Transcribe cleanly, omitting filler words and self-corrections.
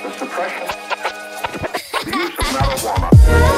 The suppression, the use of marijuana.